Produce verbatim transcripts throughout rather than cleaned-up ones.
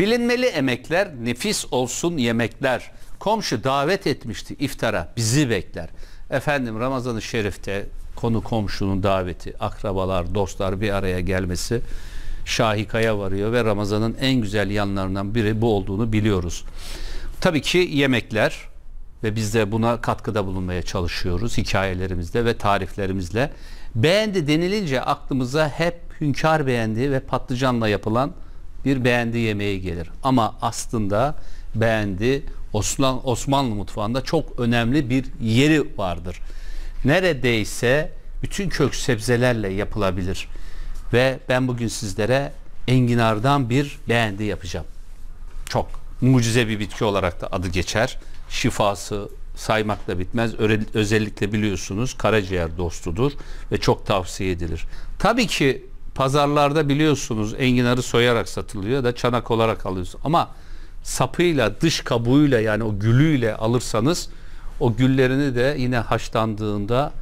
Bilinmeli emekler, nefis olsun yemekler. Komşu davet etmişti iftara, bizi bekler. Efendim Ramazan-ı Şerif'te konu komşunun daveti, akrabalar, dostlar bir araya gelmesi şahikaya varıyor ve Ramazan'ın en güzel yanlarından biri bu olduğunu biliyoruz. Tabii ki yemekler ve biz de buna katkıda bulunmaya çalışıyoruz hikayelerimizle ve tariflerimizle. Beğendi denilince aklımıza hep hünkâr beğendi ve patlıcanla yapılan bir beğendi yemeği gelir. Ama aslında beğendi Osmanlı mutfağında çok önemli bir yeri vardır. Neredeyse bütün kök sebzelerle yapılabilir. Ve ben bugün sizlere enginardan bir beğendi yapacağım. Çok mucize bir bitki olarak da adı geçer. Şifası saymakla bitmez. Özellikle biliyorsunuz karaciğer dostudur ve çok tavsiye edilir. Tabii ki pazarlarda biliyorsunuz enginarı soyarak satılıyor da çanak olarak alıyorsunuz. Ama sapıyla, dış kabuğuyla, yani o gülüyle alırsanız, o güllerini de yine haşlandığında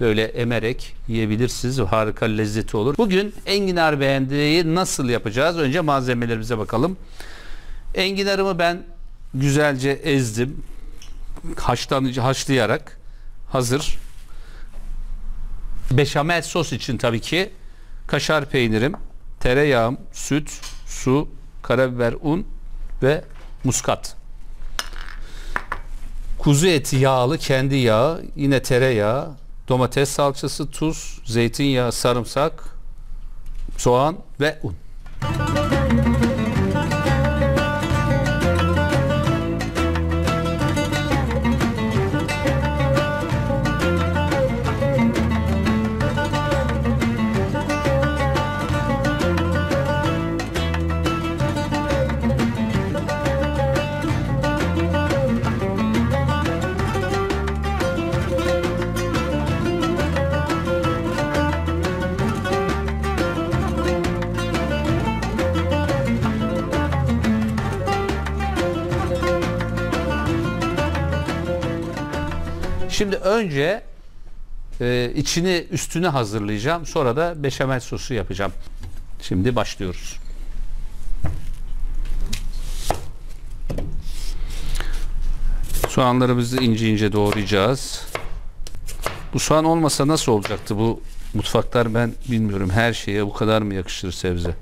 böyle emerek yiyebilirsiniz. Harika lezzeti olur. Bugün enginar beğendiyi nasıl yapacağız? Önce malzemelerimize bakalım. Enginarımı ben güzelce ezdim. Haşlanıcı, haşlayarak hazır. Beşamel sos için tabii ki kaşar peynirim, tereyağım, süt, su, karabiber, un ve muskat. Kuzu eti yağlı, kendi yağı, yine tereyağı, domates salçası, tuz, zeytinyağı, sarımsak, soğan ve un. Şimdi önce e, içini üstünü hazırlayacağım. Sonra da beşamel sosu yapacağım. Şimdi başlıyoruz. Soğanlarımızı ince ince doğrayacağız. Bu soğan olmasa nasıl olacaktı bu mutfaklar, ben bilmiyorum. Her şeye bu kadar mı yakışır sebze?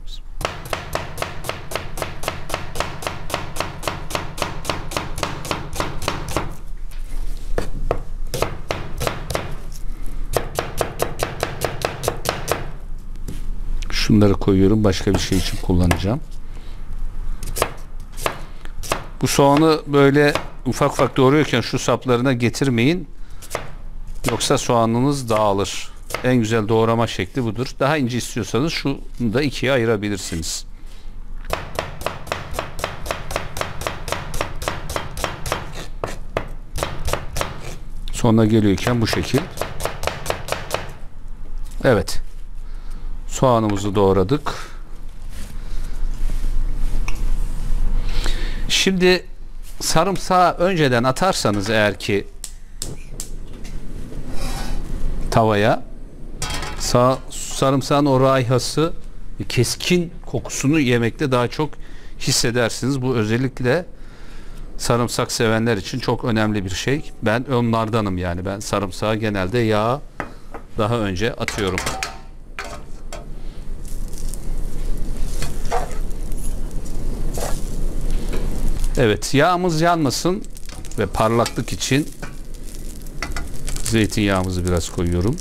Bunları koyuyorum. Başka bir şey için kullanacağım. Bu soğanı böyle ufak ufak doğruyorken şu saplarına getirmeyin. Yoksa soğanınız dağılır. En güzel doğrama şekli budur. Daha ince istiyorsanız şunu da ikiye ayırabilirsiniz. Sonuna geliyorken bu şekil. Evet. Soğanımızı doğradık. Şimdi sarımsağı önceden atarsanız eğer ki tavaya, sağ, sarımsağın o raihası, keskin kokusunu yemekte daha çok hissedersiniz. Bu özellikle sarımsak sevenler için çok önemli bir şey. Ben onlardanım, yani ben sarımsağı genelde yağa daha önce atıyorum. Evet, yağımız yanmasın ve parlaklık için zeytinyağımızı biraz koyuyorum.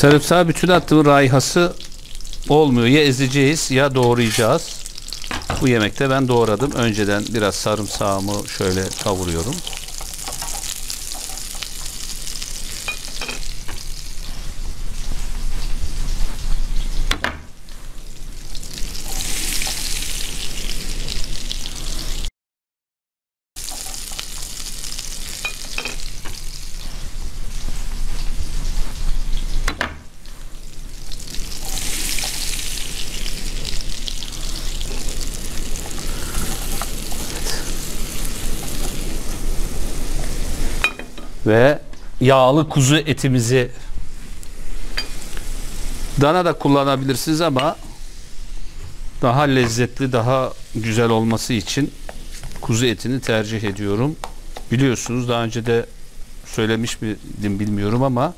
Sarımsağı bütün attığım raihası olmuyor. Ya ezeceğiz ya doğrayacağız. Bu yemekte ben doğradım. Önceden biraz sarımsağımı şöyle kavuruyorum. ve yağlı kuzu etimizi, dana da kullanabilirsiniz ama daha lezzetli, daha güzel olması için kuzu etini tercih ediyorum. Biliyorsunuz, daha önce de söylemiş miydim bilmiyorum ama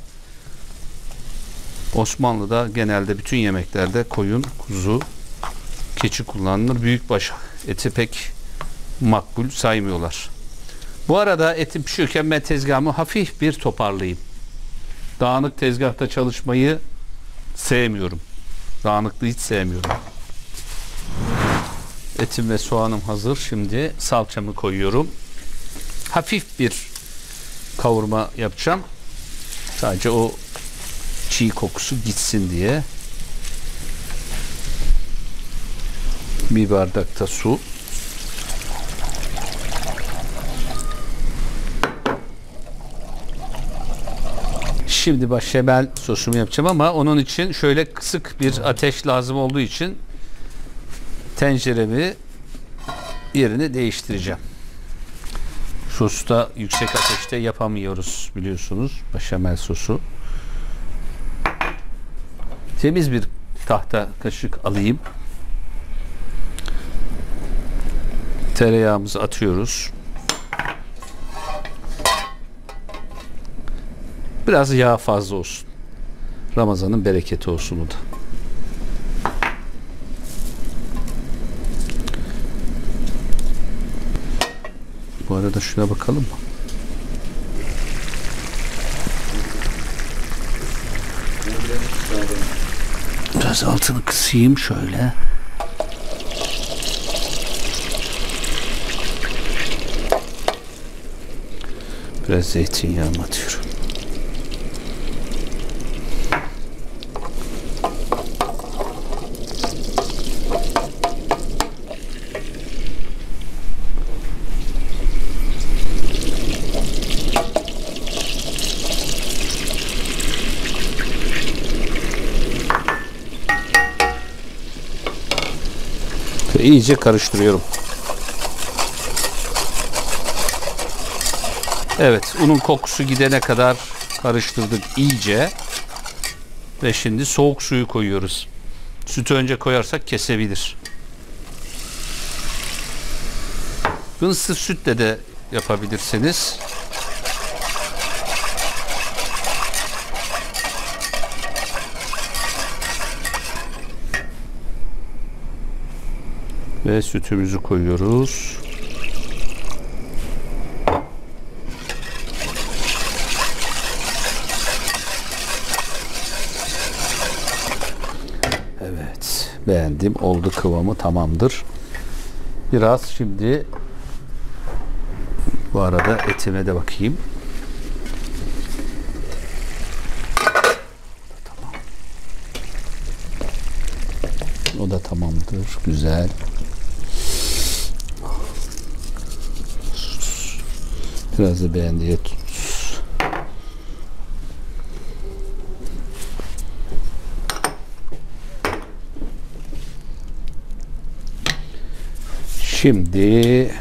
Osmanlı'da genelde bütün yemeklerde koyun, kuzu, keçi kullanılır. Büyükbaş eti pek makbul saymıyorlar. Bu arada etim pişiyorken ben tezgahımı hafif bir toparlayayım. Dağınık tezgahta çalışmayı sevmiyorum. Dağınıklığı hiç sevmiyorum. Etim ve soğanım hazır. Şimdi salçamı koyuyorum. Hafif bir kavurma yapacağım. Sadece o çiğ kokusu gitsin diye. Bir bardak da su. Şimdi baş şebel sosumu yapacağım ama onun için şöyle kısık bir ateş lazım olduğu için tenceremi yerini değiştireceğim. Sosta yüksek ateşte yapamıyoruz biliyorsunuz, beşamel sosu. Temiz bir tahta kaşık alayım. Tereyağımızı atıyoruz. Biraz yağ fazla olsun. Ramazan'ın bereketi olsun o da. Bu arada şuna bakalım mı? Biraz altını kısayım şöyle. Biraz zeytinyağımı atıyorum. İyice karıştırıyorum. Evet, unun kokusu gidene kadar karıştırdık iyice. Ve şimdi soğuk suyu koyuyoruz. Sütü önce koyarsak kesebilir. Bunu sırf sütle de yapabilirsiniz. Ve sütümüzü koyuyoruz. Evet, beğendim. Oldu, kıvamı tamamdır. Biraz şimdi bu arada etime de bakayım. Tamam. O da tamamdır. Güzel. Biraz da beğendiği tuz. Şimdi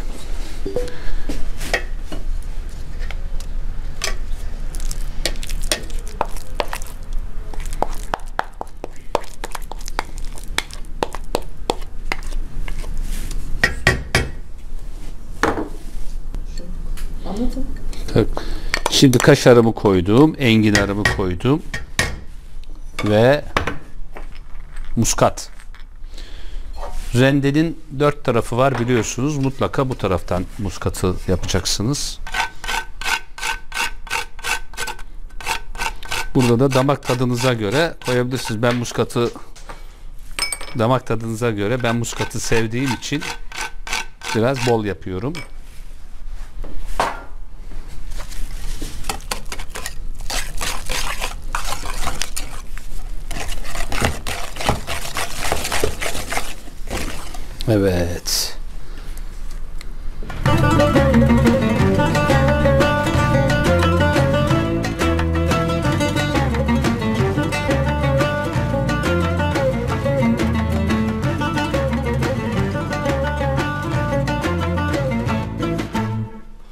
Şimdi kaşarımı koydum, enginarımı koydum ve muskat. Rendenin dört tarafı var biliyorsunuz, mutlaka bu taraftan muskatı yapacaksınız. Burada da damak tadınıza göre koyabilirsiniz. Ben muskatı damak tadınıza göre ben muskatı sevdiğim için biraz bol yapıyorum. Evet.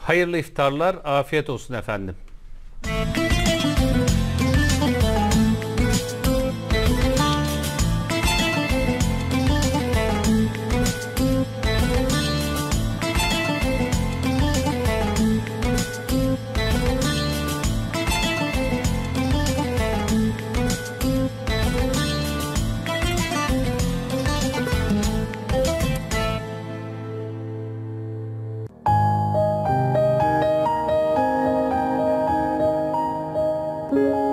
Hayırlı iftarlar, afiyet olsun efendim. Müzik